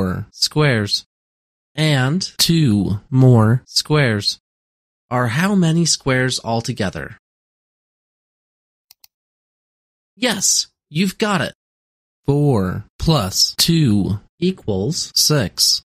more squares and 2 more squares are how many squares altogether? Yes, you've got it. 4 plus 2 equals 6.